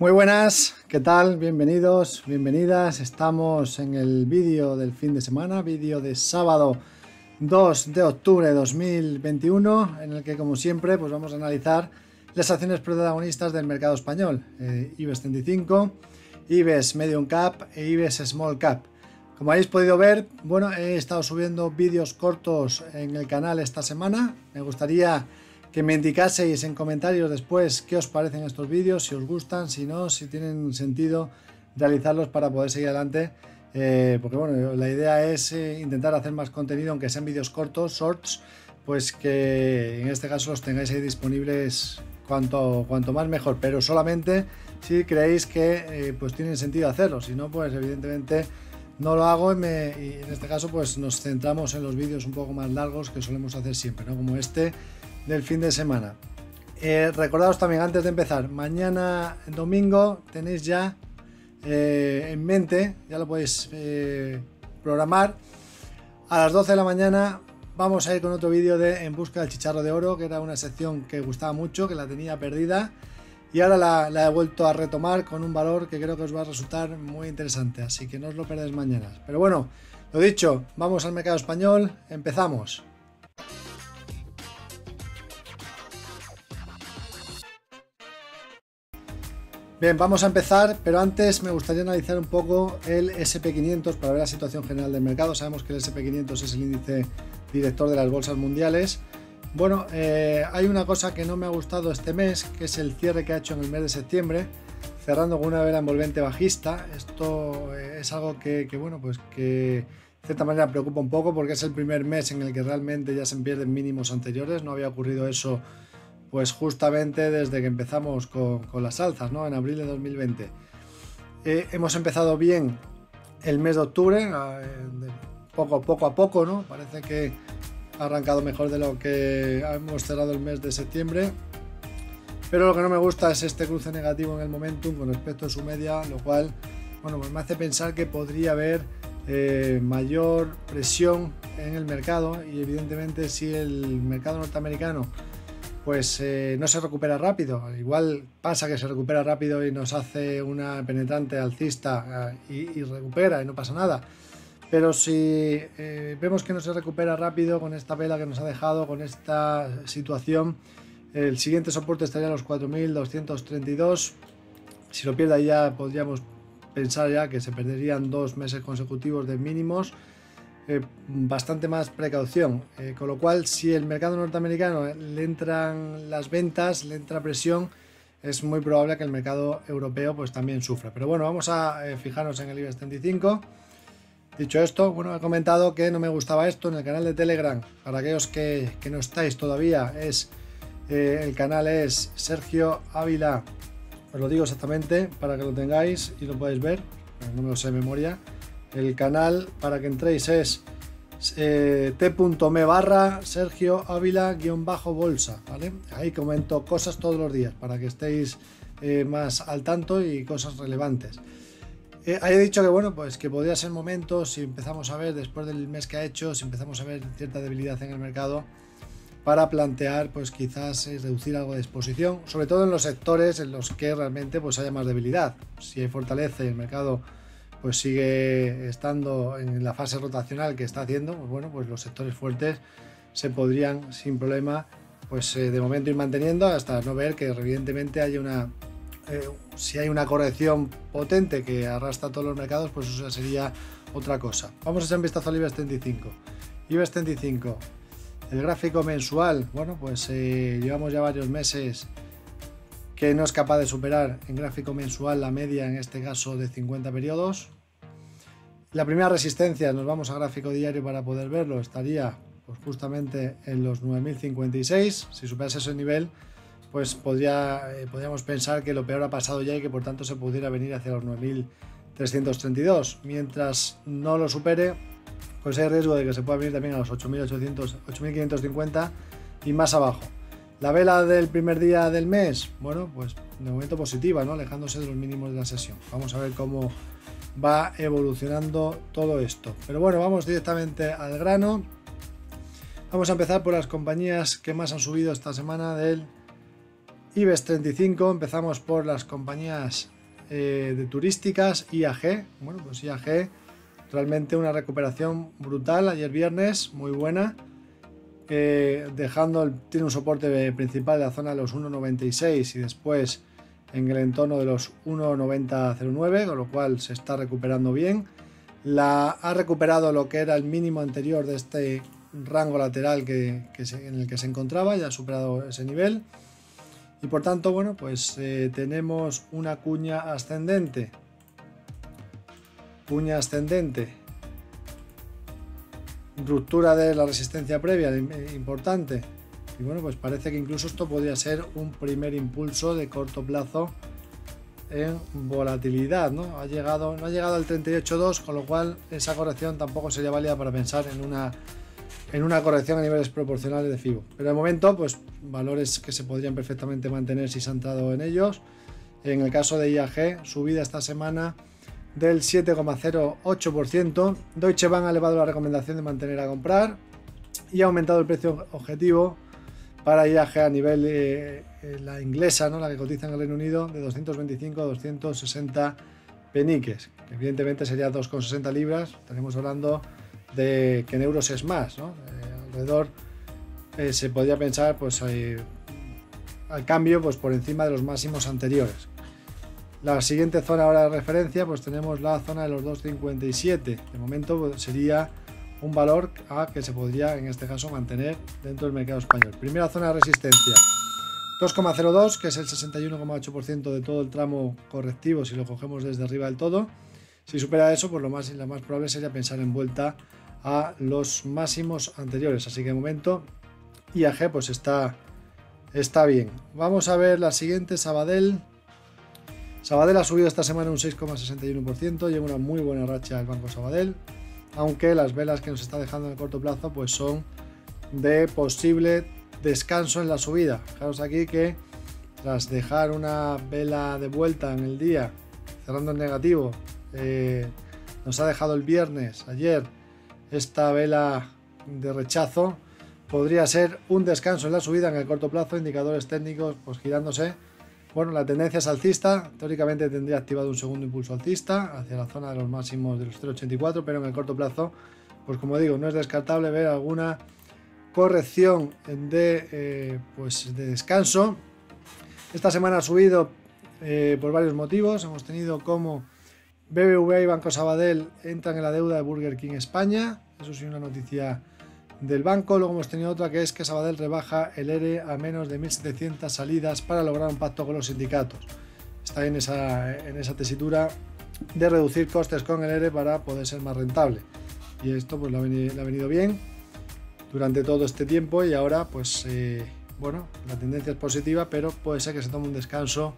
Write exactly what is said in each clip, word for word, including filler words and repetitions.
Muy buenas, ¿qué tal? Bienvenidos, bienvenidas. Estamos en el vídeo del fin de semana, vídeo de sábado dos de octubre de dos mil veintiuno, en el que, como siempre, pues vamos a analizar las acciones protagonistas del mercado español, eh, IBEX treinta y cinco, IBEX Medium Cap e IBEX Small Cap. Como habéis podido ver, bueno, he estado subiendo vídeos cortos en el canal esta semana. Me gustaría que me indicaseis en comentarios después qué os parecen estos vídeos, si os gustan, si no, si tienen sentido realizarlos para poder seguir adelante, eh, porque bueno, la idea es eh, intentar hacer más contenido, aunque sean vídeos cortos, shorts, pues que en este caso los tengáis ahí disponibles cuanto, cuanto más mejor, pero solamente si creéis que eh, pues tienen sentido hacerlo. Si no, pues evidentemente no lo hago y, me, y en este caso pues nos centramos en los vídeos un poco más largos que solemos hacer siempre, ¿no? Como este del fin de semana. Eh, recordaos también, antes de empezar, mañana domingo tenéis ya eh, en mente, ya lo podéis eh, programar, a las doce de la mañana vamos a ir con otro vídeo de En busca del chicharro de oro, que era una sección que gustaba mucho, que la tenía perdida, y ahora la, la he vuelto a retomar con un valor que creo que os va a resultar muy interesante, así que no os lo perdáis mañana. Pero bueno, lo dicho, vamos al mercado español, empezamos. Bien, vamos a empezar, pero antes me gustaría analizar un poco el S P quinientos para ver la situación general del mercado. Sabemos que el S P quinientos es el índice director de las bolsas mundiales. Bueno, eh, hay una cosa que no me ha gustado este mes, que es el cierre que ha hecho en el mes de septiembre, cerrando con una vela envolvente bajista. Esto es algo que, que bueno, pues que de cierta manera preocupa un poco, porque es el primer mes en el que realmente ya se pierden mínimos anteriores. No había ocurrido eso pues justamente desde que empezamos con, con las alzas, ¿no? En abril de dos mil veinte. Eh, hemos empezado bien el mes de octubre, eh, de poco, poco a poco, ¿no? Parece que ha arrancado mejor de lo que hemos cerrado el mes de septiembre. Pero lo que no me gusta es este cruce negativo en el momentum con respecto a su media, lo cual, bueno, pues me hace pensar que podría haber eh, mayor presión en el mercado, y evidentemente si el mercado norteamericano pues eh, no se recupera rápido, igual pasa que se recupera rápido y nos hace una penetrante alcista eh, y, y recupera y no pasa nada, pero si eh, vemos que no se recupera rápido, con esta vela que nos ha dejado, con esta situación, el siguiente soporte estaría a los cuatro mil doscientos treinta y dos. Si lo pierde ya podríamos pensar ya que se perderían dos meses consecutivos de mínimos. Eh, bastante más precaución, eh, con lo cual si el mercado norteamericano le entran las ventas, le entra presión, es muy probable que el mercado europeo pues también sufra. Pero bueno, vamos a eh, fijarnos en el IBEX treinta y cinco. Dicho esto, bueno, he comentado que no me gustaba esto en el canal de Telegram. Para aquellos que, que no estáis todavía, es eh, el canal es Sergio Ávila, os lo digo exactamente para que lo tengáis y lo podáis ver, no me lo sé de memoria. El canal para que entréis es eh, t.me barra Sergio Ávila guión bajo bolsa, ¿vale? Ahí comento cosas todos los días para que estéis eh, más al tanto y cosas relevantes. Eh, he dicho que bueno, pues que podría ser momento, si empezamos a ver después del mes que ha hecho, si empezamos a ver cierta debilidad en el mercado, para plantear pues quizás eh, reducir algo de exposición, sobre todo en los sectores en los que realmente pues haya más debilidad. Si hay fortaleza y el mercado pues sigue estando en la fase rotacional que está haciendo, pues bueno, pues los sectores fuertes se podrían sin problema pues eh, de momento ir manteniendo hasta no ver que evidentemente haya una eh, si hay una corrección potente que arrastra todos los mercados, pues eso sería otra cosa. Vamos a echar un vistazo al IBEX treinta y cinco. IBEX treinta y cinco, el gráfico mensual, bueno, pues eh, llevamos ya varios meses que no es capaz de superar en gráfico mensual la media, en este caso de cincuenta periodos. La primera resistencia, nos vamos a gráfico diario para poder verlo, estaría pues justamente en los nueve mil cincuenta y seis. Si superase ese nivel, pues podría, eh, podríamos pensar que lo peor ha pasado ya y que por tanto se pudiera venir hacia los nueve mil trescientos treinta y dos. Mientras no lo supere, pues hay riesgo de que se pueda venir también a los ocho mil quinientos cincuenta y más abajo. La vela del primer día del mes, bueno, pues de momento positiva, ¿no? Alejándose de los mínimos de la sesión. Vamos a ver cómo va evolucionando todo esto. Pero bueno, vamos directamente al grano. Vamos a empezar por las compañías que más han subido esta semana del IBEX treinta y cinco, empezamos por las compañías eh, de turísticas. I A G, bueno, pues I A G, realmente una recuperación brutal ayer viernes, muy buena, eh, dejando, el, tiene un soporte principal en la zona de los uno noventa y seis y después en el entorno de los uno noventa cero nueve, con lo cual se está recuperando bien. La, ha recuperado lo que era el mínimo anterior de este rango lateral que, que se, en el que se encontraba, ya ha superado ese nivel. Y por tanto, bueno, pues eh, tenemos una cuña ascendente. Cuña ascendente. Ruptura de la resistencia previa, importante. Y bueno, pues parece que incluso esto podría ser un primer impulso de corto plazo en volatilidad, ¿no? Ha llegado, no ha llegado al treinta y ocho coma dos, con lo cual esa corrección tampoco sería válida para pensar en una, en una corrección a niveles proporcionales de FIBO. Pero de momento, pues valores que se podrían perfectamente mantener si se ha entrado en ellos. En el caso de I A G, subida esta semana del siete coma cero ocho por ciento. Deutsche Bank ha elevado la recomendación de mantener a comprar y ha aumentado el precio objetivo para I A G a nivel eh, la inglesa, ¿no?, la que cotiza en el Reino Unido, de doscientos veinticinco a doscientos sesenta peniques, que evidentemente sería dos coma sesenta libras. Estaremos hablando de que en euros es más, ¿no? Eh, alrededor eh, se podría pensar, pues eh, al cambio, pues por encima de los máximos anteriores. La siguiente zona ahora de referencia, pues tenemos la zona de los dos cincuenta y siete. De momento, pues, sería un valor a que se podría en este caso mantener dentro del mercado español. Primera zona de resistencia dos coma cero dos, que es el sesenta y uno coma ocho por ciento de todo el tramo correctivo si lo cogemos desde arriba del todo. Si supera eso, pues lo más, lo más probable sería pensar en vuelta a los máximos anteriores. Así que de momento I A G pues está, está bien. Vamos a ver la siguiente, Sabadell. Sabadell ha subido esta semana un seis coma sesenta y uno por ciento, lleva una muy buena racha el Banco Sabadell, aunque las velas que nos está dejando en el corto plazo pues son de posible descanso en la subida. Fijaros aquí que tras dejar una vela de vuelta en el día, cerrando en negativo, eh, nos ha dejado el viernes, ayer, esta vela de rechazo, podría ser un descanso en la subida en el corto plazo. Indicadores técnicos pues girándose, bueno, la tendencia es alcista, teóricamente tendría activado un segundo impulso alcista hacia la zona de los máximos de los cero coma ochenta y cuatro, pero en el corto plazo, pues como digo, no es descartable ver alguna corrección de, eh, pues de descanso. Esta semana ha subido eh, por varios motivos. Hemos tenido como B B V A y Banco Sabadell entran en la deuda de Burger King España, eso sí, una noticia del banco. Luego hemos tenido otra, que es que Sabadell rebaja el ERE a menos de mil setecientas salidas para lograr un pacto con los sindicatos. Está en esa, en esa tesitura de reducir costes con el ERE para poder ser más rentable, y esto pues le ha venido, le ha venido bien durante todo este tiempo. Y ahora pues eh, bueno, la tendencia es positiva, pero puede ser que se tome un descanso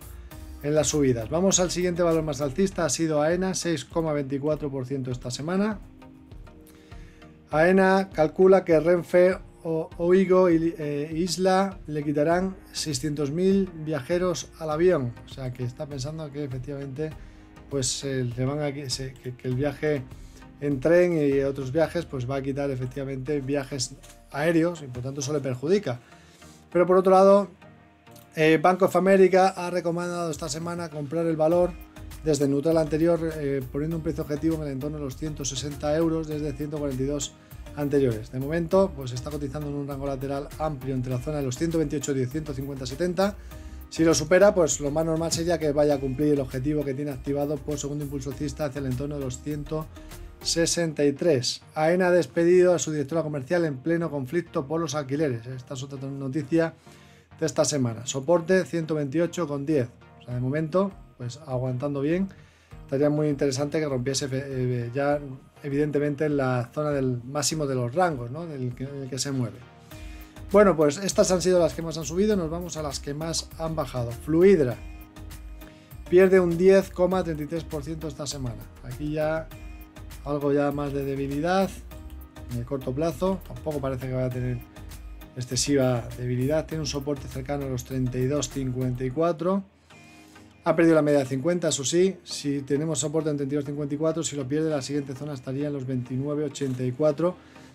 en las subidas. Vamos al siguiente valor más alcista, ha sido AENA, seis coma veinticuatro por ciento esta semana. AENA calcula que Renfe, Ouigo y eh, Isla le quitarán seiscientos mil viajeros al avión. O sea, que está pensando que efectivamente pues, eh, le van a, se, que, que el viaje en tren y otros viajes pues va a quitar efectivamente viajes aéreos, y por tanto eso le perjudica. Pero por otro lado, eh, Bank of America ha recomendado esta semana comprar el valor desde el neutral anterior, eh, poniendo un precio objetivo en el entorno de los ciento sesenta euros desde ciento cuarenta y dos anteriores. De momento, pues está cotizando en un rango lateral amplio entre la zona de los ciento veintiocho diez, ciento cincuenta setenta. Si lo supera, pues lo más normal sería que vaya a cumplir el objetivo que tiene activado por segundo impulso alcista hacia el entorno de los ciento sesenta y tres. AENA ha despedido a su directora comercial en pleno conflicto por los alquileres. Esta es otra noticia de esta semana. Soporte ciento veintiocho coma diez. O sea, de momento, pues aguantando bien. Estaría muy interesante que rompiese eh, ya evidentemente en la zona del máximo de los rangos, ¿no?, del que, en el que se mueve. Bueno, pues estas han sido las que más han subido. Nos vamos a las que más han bajado. Fluidra pierde un diez coma treinta y tres por ciento esta semana. Aquí ya algo ya más de debilidad en el corto plazo. Tampoco parece que vaya a tener excesiva debilidad. Tiene un soporte cercano a los treinta y dos cincuenta y cuatro. Ha perdido la media de cincuenta, eso sí. Si tenemos soporte en treinta y dos cincuenta y cuatro, si lo pierde, la siguiente zona estaría en los veintinueve ochenta y cuatro.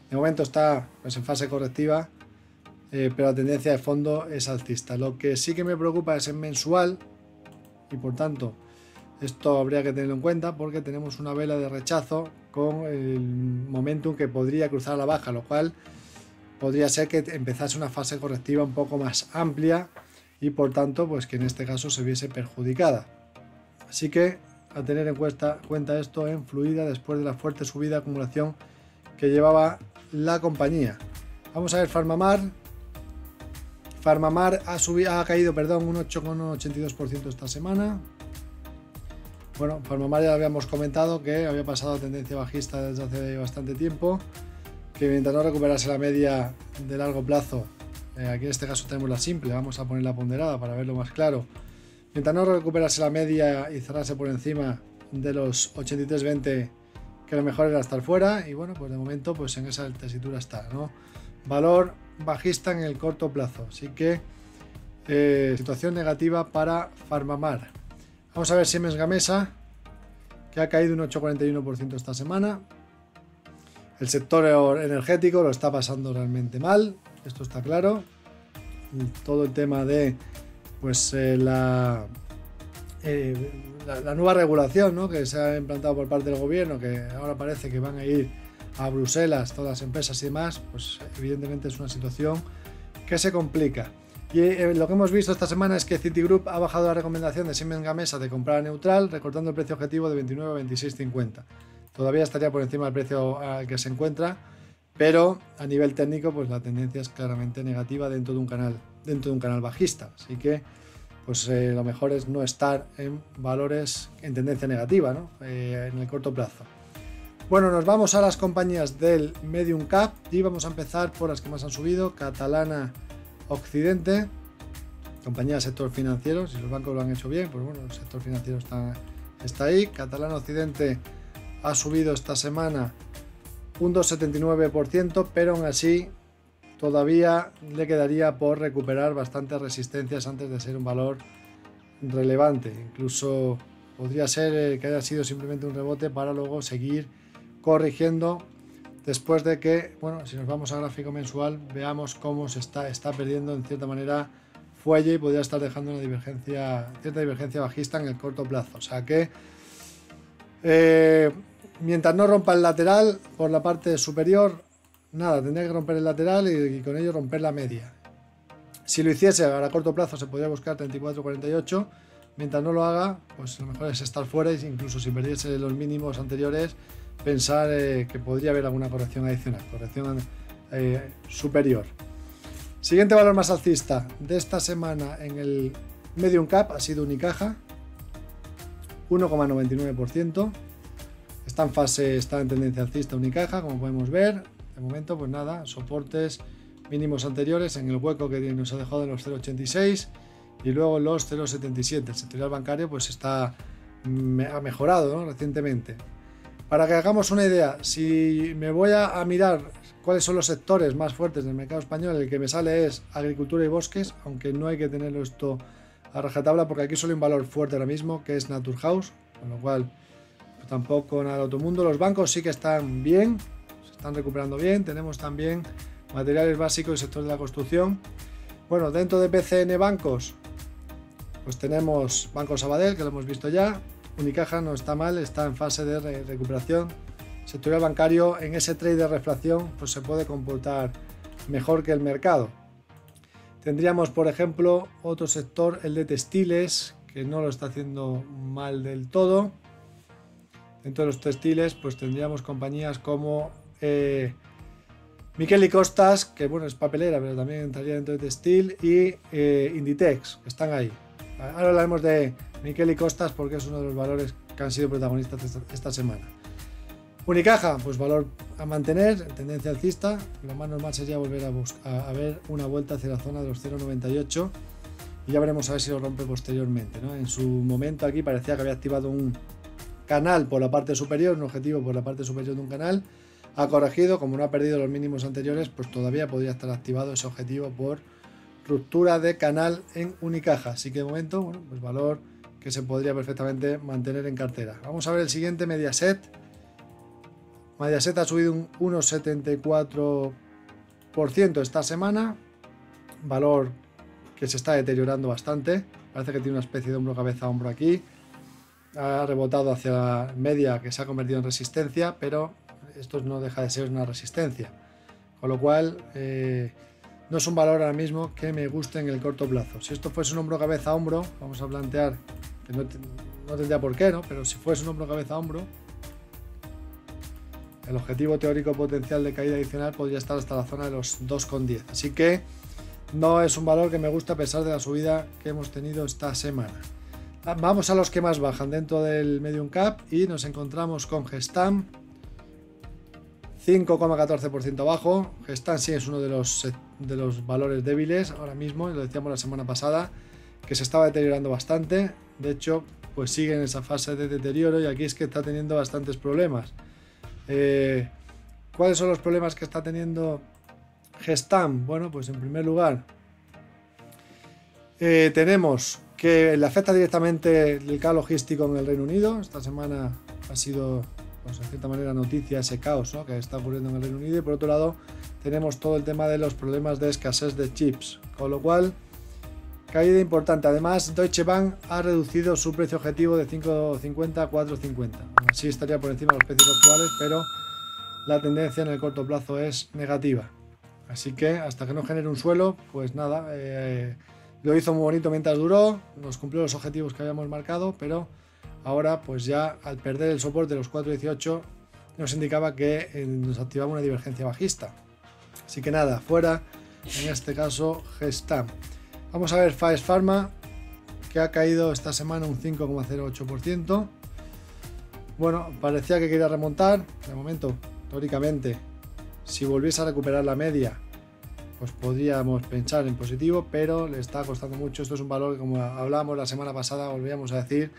De momento está pues en fase correctiva, eh, pero la tendencia de fondo es alcista. Lo que sí que me preocupa es en mensual y por tanto esto habría que tenerlo en cuenta porque tenemos una vela de rechazo con el momentum que podría cruzar a la baja, lo cual podría ser que empezase una fase correctiva un poco más amplia y por tanto pues que en este caso se viese perjudicada. Así que a tener en cuenta, cuenta esto en Fluidra después de la fuerte subida acumulación que llevaba la compañía. Vamos a ver PharmaMar. PharmaMar ha, subido, ha caído perdón, un ocho coma ochenta y dos por ciento esta semana. Bueno, PharmaMar ya habíamos comentado que había pasado a tendencia bajista desde hace bastante tiempo, que mientras no recuperase la media de largo plazo, eh, aquí en este caso tenemos la simple, vamos a poner la ponderada para verlo más claro, mientras no recuperase la media y cerrase por encima de los ochenta y tres veinte, que lo mejor era estar fuera, y bueno, pues de momento pues en esa tesitura está, ¿no? Valor bajista en el corto plazo, así que eh, situación negativa para PharmaMar. Vamos a ver Siemens Gamesa, que ha caído un ocho coma cuarenta y uno por ciento esta semana. El sector energético lo está pasando realmente mal, esto está claro. Todo el tema de pues eh, la, eh, la, la nueva regulación, ¿no?, que se ha implantado por parte del gobierno, que ahora parece que van a ir a Bruselas todas las empresas y demás, pues evidentemente es una situación que se complica. Y eh, lo que hemos visto esta semana es que Citigroup ha bajado la recomendación de Siemens Gamesa de comprar a neutral, recortando el precio objetivo de veintinueve a veintiséis cincuenta. Todavía estaría por encima del precio al que se encuentra, pero a nivel técnico pues la tendencia es claramente negativa dentro de un canal, dentro de un canal bajista. Así que pues eh, lo mejor es no estar en valores en tendencia negativa, ¿no?, eh, en el corto plazo. Bueno, nos vamos a las compañías del Medium Cap y vamos a empezar por las que más han subido. Catalana Occidente, compañía del sector financiero. Si los bancos lo han hecho bien, pues bueno, el sector financiero está, está ahí. Catalana Occidente ha subido esta semana un dos coma setenta y nueve por ciento, pero aún así todavía le quedaría por recuperar bastantes resistencias antes de ser un valor relevante. Incluso podría ser que haya sido simplemente un rebote para luego seguir corrigiendo después de que, bueno, si nos vamos a gráfico mensual, veamos cómo se está, está perdiendo en cierta manera fuelle y podría estar dejando una divergencia, cierta divergencia bajista en el corto plazo. O sea que Eh, mientras no rompa el lateral por la parte superior, nada, tendría que romper el lateral y, y con ello romper la media. Si lo hiciese a corto plazo se podría buscar treinta y cuatro cuarenta y ocho. Mientras no lo haga, pues lo mejor es estar fuera, e incluso si perdiese los mínimos anteriores, pensar eh, que podría haber alguna corrección adicional, corrección eh, superior. Siguiente valor más alcista de esta semana en el Medium Cap ha sido Unicaja, uno coma noventa y nueve por ciento. Está en fase, está en tendencia alcista Unicaja, como podemos ver. De momento, pues nada, soportes mínimos anteriores en el hueco que nos ha dejado de los cero coma ochenta y seis y luego los cero coma setenta y siete. El sectorial bancario pues está, ha mejorado, ¿no?, recientemente. Para que hagamos una idea, si me voy a, a mirar cuáles son los sectores más fuertes del mercado español, el que me sale es agricultura y bosques, aunque no hay que tenerlo esto a rajatabla porque aquí solo hay un valor fuerte ahora mismo que es Naturhaus, con lo cual pues tampoco nada del otro mundo. Los bancos sí que están bien, se están recuperando bien. Tenemos también materiales básicos y sector de la construcción. Bueno, dentro de P C N Bancos pues tenemos Banco Sabadell, que lo hemos visto ya. Unicaja no está mal, está en fase de re recuperación. Sectorial bancario en ese trade de reflación pues se puede comportar mejor que el mercado. Tendríamos, por ejemplo, otro sector, el de textiles, que no lo está haciendo mal del todo. Dentro de los textiles, pues tendríamos compañías como eh, Miquel y Costas, que bueno, es papelera, pero también entraría dentro de textil, y eh, Inditex, que están ahí. Ahora hablaremos de Miquel y Costas porque es uno de los valores que han sido protagonistas esta, esta semana. Unicaja, pues valor a mantener, tendencia alcista. Lo más normal sería volver a, buscar, a ver una vuelta hacia la zona de los cero coma noventa y ocho y ya veremos a ver si lo rompe posteriormente, ¿no? En su momento aquí parecía que había activado un canal por la parte superior, un objetivo por la parte superior de un canal, ha corregido, como no ha perdido los mínimos anteriores, pues todavía podría estar activado ese objetivo por ruptura de canal en Unicaja. Así que de momento, bueno, pues valor que se podría perfectamente mantener en cartera. Vamos a ver el siguiente, Mediaset. Mediaset ha subido un uno coma setenta y cuatro por ciento esta semana, valor que se está deteriorando bastante. Parece que tiene una especie de hombro cabeza hombro aquí. Ha rebotado hacia la media que se ha convertido en resistencia, pero esto no deja de ser una resistencia. Con lo cual, eh, no es un valor ahora mismo que me guste en el corto plazo. Si esto fuese un hombro cabeza hombro, vamos a plantear, que no, no tendría por qué, ¿no? Pero si fuese un hombro cabeza hombro, el objetivo teórico potencial de caída adicional podría estar hasta la zona de los dos coma diez. Así que no es un valor que me gusta a pesar de la subida que hemos tenido esta semana. Vamos a los que más bajan dentro del Medium Cap y nos encontramos con Gestam, cinco coma catorce por ciento abajo. Gestam sí es uno de los, de los valores débiles ahora mismo, lo decíamos la semana pasada, que se estaba deteriorando bastante. De hecho, pues sigue en esa fase de deterioro y aquí es que está teniendo bastantes problemas. Eh, ¿Cuáles son los problemas que está teniendo Gestam? Bueno, pues en primer lugar eh, tenemos que le afecta directamente el caos logístico en el Reino Unido. Esta semana ha sido, pues, en cierta manera noticia ese caos, ¿no?, que está ocurriendo en el Reino Unido. Y por otro lado tenemos todo el tema de los problemas de escasez de chips, con lo cual caída importante. Además, Deutsche Bank ha reducido su precio objetivo de cinco cincuenta a cuatro cincuenta. Así estaría por encima de los precios actuales, pero la tendencia en el corto plazo es negativa. Así que hasta que no genere un suelo, pues nada, eh, lo hizo muy bonito mientras duró, nos cumplió los objetivos que habíamos marcado, pero ahora pues ya al perder el soporte de los cuatro dieciocho nos indicaba que eh, nos activaba una divergencia bajista. Así que nada, fuera en este caso Gestamp. Vamos a ver Faes Pharma, que ha caído esta semana un cinco coma cero ocho por ciento. Bueno, parecía que quería remontar. De momento, teóricamente, si volviese a recuperar la media, pues podríamos pensar en positivo, pero le está costando mucho. Esto es un valor que, como hablábamos la semana pasada, volvíamos a decir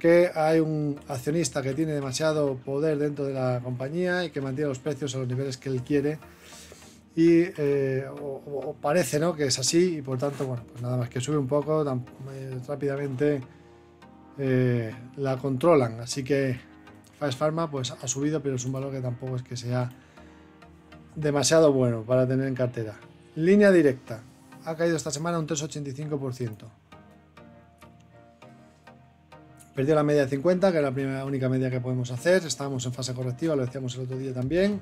que hay un accionista que tiene demasiado poder dentro de la compañía y que mantiene los precios a los niveles que él quiere. Y eh, o, o parece, ¿no?, que es así, y por tanto, bueno, pues nada más que sube un poco, tan, eh, rápidamente eh, la controlan. Así que Faes Pharma pues ha subido, pero es un valor que tampoco es que sea demasiado bueno para tener en cartera. Línea Directa ha caído esta semana un tres coma ochenta y cinco por ciento. Perdió la media de cincuenta, que es la primera, única media que podemos hacer. Estábamos en fase correctiva, lo decíamos el otro día también.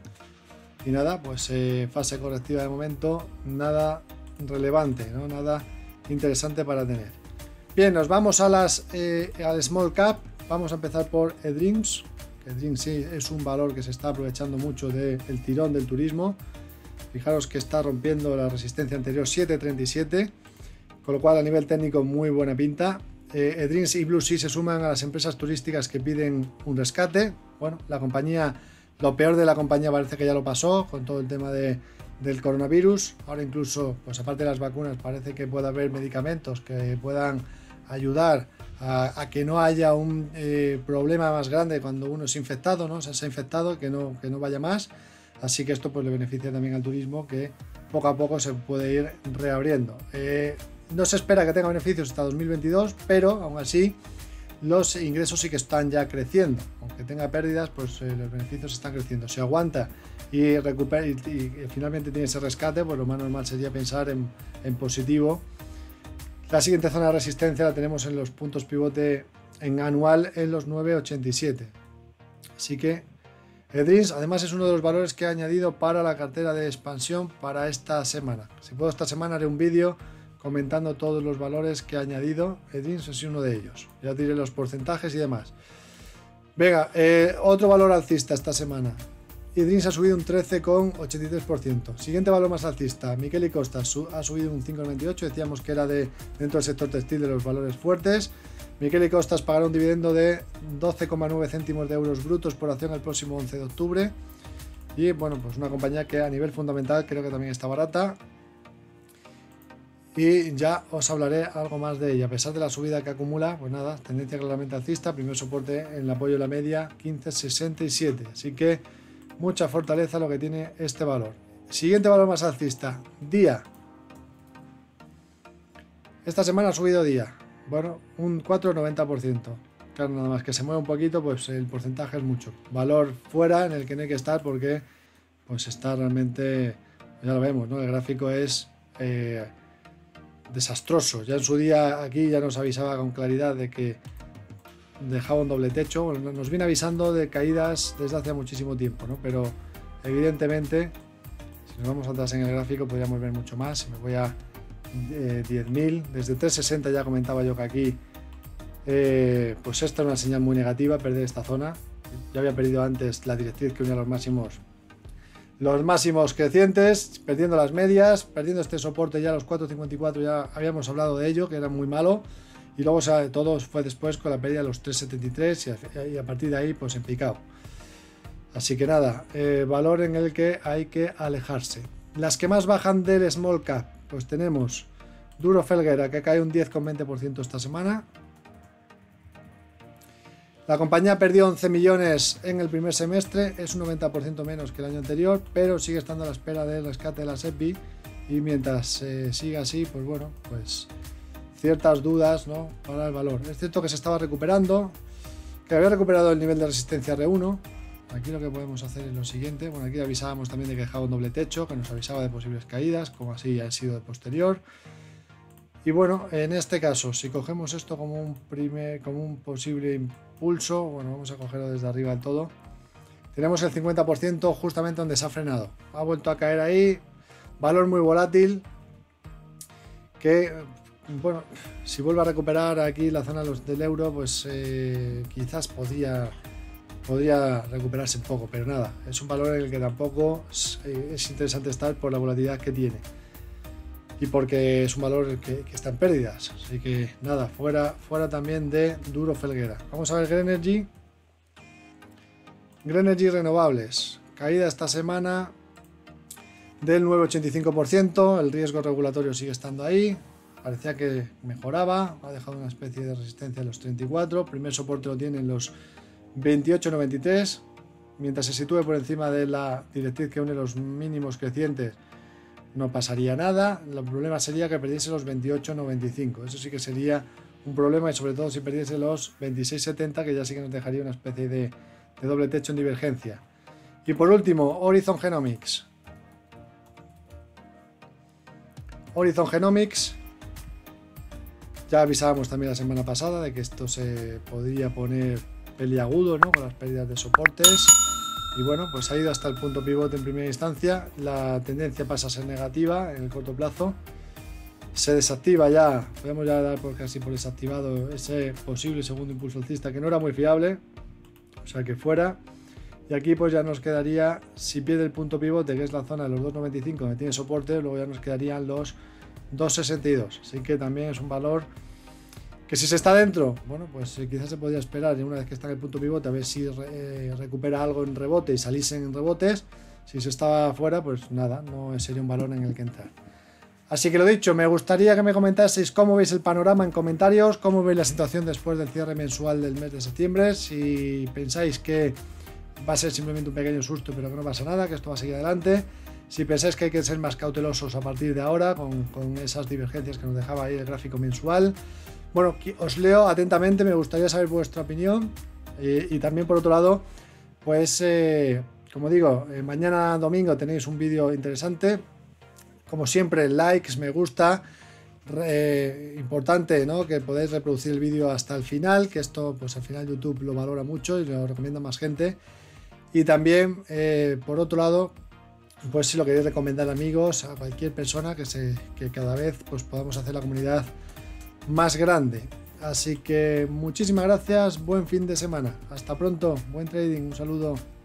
Y nada, pues eh, fase correctiva de momento, nada relevante, ¿no?, nada interesante para tener. Bien, nos vamos a las, eh, al Small Cap. Vamos a empezar por eDreams, que eDreams sí es un valor que se está aprovechando mucho del de tirón del turismo. Fijaros que está rompiendo la resistencia anterior siete treinta y siete, con lo cual a nivel técnico muy buena pinta. Eh, eDreams y Blue Sky se suman a las empresas turísticas que piden un rescate. Bueno, la compañía... Lo peor de la compañía parece que ya lo pasó con todo el tema de, del coronavirus. Ahora incluso, pues aparte de las vacunas, parece que puede haber medicamentos que puedan ayudar a, a que no haya un eh, problema más grande cuando uno es infectado, ¿no? O sea, se ha infectado, que no, que no vaya más. Así que esto pues le beneficia también al turismo, que poco a poco se puede ir reabriendo. Eh, no se espera que tenga beneficios hasta dos mil veintidós, pero aún así... los ingresos sí que están ya creciendo. Aunque tenga pérdidas, pues eh, los beneficios están creciendo. Si aguanta y recupera y, y, y finalmente tiene ese rescate, pues lo más normal sería pensar en, en positivo. La siguiente zona de resistencia la tenemos en los puntos pivote en anual en los nueve ochenta y siete. Así que eDreams además es uno de los valores que he añadido para la cartera de expansión para esta semana. Si puedo esta semana haré un vídeo comentando todos los valores que ha añadido. eDreams es uno de ellos. Ya diré los porcentajes y demás. Venga, eh, otro valor alcista esta semana. eDreams ha subido un trece coma ochenta y tres por ciento. Siguiente valor más alcista. Miquel y Costas su ha subido un cinco coma noventa y ocho por ciento. Decíamos que era de dentro del sector textil de los valores fuertes. Miquel y Costas pagará un dividendo de doce coma nueve céntimos de euros brutos por acción el próximo once de octubre. Y bueno, pues una compañía que a nivel fundamental creo que también está barata. Y ya os hablaré algo más de ella. A pesar de la subida que acumula, pues nada, tendencia claramente alcista. Primer soporte en el apoyo de la media quince sesenta y siete. Así que mucha fortaleza lo que tiene este valor. Siguiente valor más alcista, D I A. Esta semana ha subido D I A. Bueno, un cuatro coma noventa por ciento. Claro, nada más que se mueve un poquito, pues el porcentaje es mucho. Valor fuera en el que no hay que estar porque pues está realmente... Ya lo vemos, ¿no? El gráfico es... Eh, desastroso. Ya en su día aquí ya nos avisaba con claridad de que dejaba un doble techo. Bueno, nos viene avisando de caídas desde hace muchísimo tiempo, ¿no? Pero evidentemente, si nos vamos atrás en el gráfico, podríamos ver mucho más. Me voy a eh, diez mil. Desde tres sesenta ya comentaba yo que aquí, eh, pues esta es una señal muy negativa, perder esta zona. Ya había perdido antes la directriz que unía los máximos, los máximos crecientes, perdiendo las medias, perdiendo este soporte ya los cuatro cincuenta y cuatro, ya habíamos hablado de ello, que era muy malo. Y luego, o sea, todo fue después con la pérdida de los tres setenta y tres y a partir de ahí pues en picado. Así que nada, eh, valor en el que hay que alejarse. Las que más bajan del small cap, pues tenemos Duro Felguera, que cae un diez coma veinte por ciento esta semana. La compañía perdió once millones en el primer semestre, es un noventa por ciento menos que el año anterior, pero sigue estando a la espera del rescate de la Sepi, y mientras eh, siga así, pues bueno, pues ciertas dudas, ¿no?, para el valor. Es cierto que se estaba recuperando, que había recuperado el nivel de resistencia R uno. Aquí lo que podemos hacer es lo siguiente. Bueno, aquí avisábamos también de que dejaba un doble techo, que nos avisaba de posibles caídas, como así ha sido de posterior. Y bueno, en este caso, si cogemos esto como un primer, como un posible impulso, bueno, vamos a cogerlo desde arriba del todo. Tenemos el cincuenta por ciento justamente donde se ha frenado. Ha vuelto a caer ahí, valor muy volátil, que, bueno, si vuelve a recuperar aquí la zona del euro, pues eh, quizás podría, podría recuperarse un poco, pero nada, es un valor en el que tampoco es, es interesante estar por la volatilidad que tiene. Y porque es un valor que, que está en pérdidas. Así que nada, fuera, fuera también de Duro Felguera. Vamos a ver Grenergy. Grenergy Renovables. Caída esta semana del nueve coma ochenta y cinco por ciento. El riesgo regulatorio sigue estando ahí. Parecía que mejoraba. Ha dejado una especie de resistencia en los treinta y cuatro. Primer soporte lo tiene en los veintiocho noventa y tres. Mientras se sitúe por encima de la directriz que une los mínimos crecientes, no pasaría nada. El problema sería que perdiese los veintiocho noventa y cinco. Eso sí que sería un problema, y sobre todo si perdiese los veintiséis setenta, que ya sí que nos dejaría una especie de, de doble techo en divergencia. Y por último, Horizon Genomics. Horizon Genomics. Ya avisábamos también la semana pasada de que esto se podría poner peliagudo, ¿no?, con las pérdidas de soportes. Y bueno, pues ha ido hasta el punto pivote en primera instancia. La tendencia pasa a ser negativa en el corto plazo. Se desactiva ya, podemos ya dar por casi por desactivado ese posible segundo impulso alcista, que no era muy fiable, o sea que fuera. Y aquí pues ya nos quedaría, si pierde el punto pivote, que es la zona de los dos noventa y cinco donde tiene soporte, luego ya nos quedarían los dos sesenta y dos. Así que también es un valor que, si se está dentro, bueno, pues quizás se podría esperar, y una vez que está en el punto pivote, a ver si re, eh, recupera algo en rebote y saliesen en rebotes. Si se está fuera, pues nada, no sería un valor en el que entrar. Así que lo dicho, me gustaría que me comentaseis cómo veis el panorama en comentarios, cómo veis la situación después del cierre mensual del mes de septiembre, si pensáis que va a ser simplemente un pequeño susto, pero que no pasa nada, que esto va a seguir adelante. Si pensáis que hay que ser más cautelosos a partir de ahora, con, con esas divergencias que nos dejaba ahí el gráfico mensual. Bueno, os leo atentamente, me gustaría saber vuestra opinión. Eh, y también, por otro lado, pues eh, como digo, eh, mañana domingo tenéis un vídeo interesante. Como siempre, likes, me gusta. Eh, importante, ¿no?, que podáis reproducir el vídeo hasta el final, que esto pues al final YouTube lo valora mucho y lo recomienda a más gente. Y también, eh, por otro lado, pues si lo queréis recomendar a amigos, a cualquier persona, que, se, que cada vez pues podamos hacer la comunidad más grande. Así que muchísimas gracias, buen fin de semana, hasta pronto, buen trading, un saludo.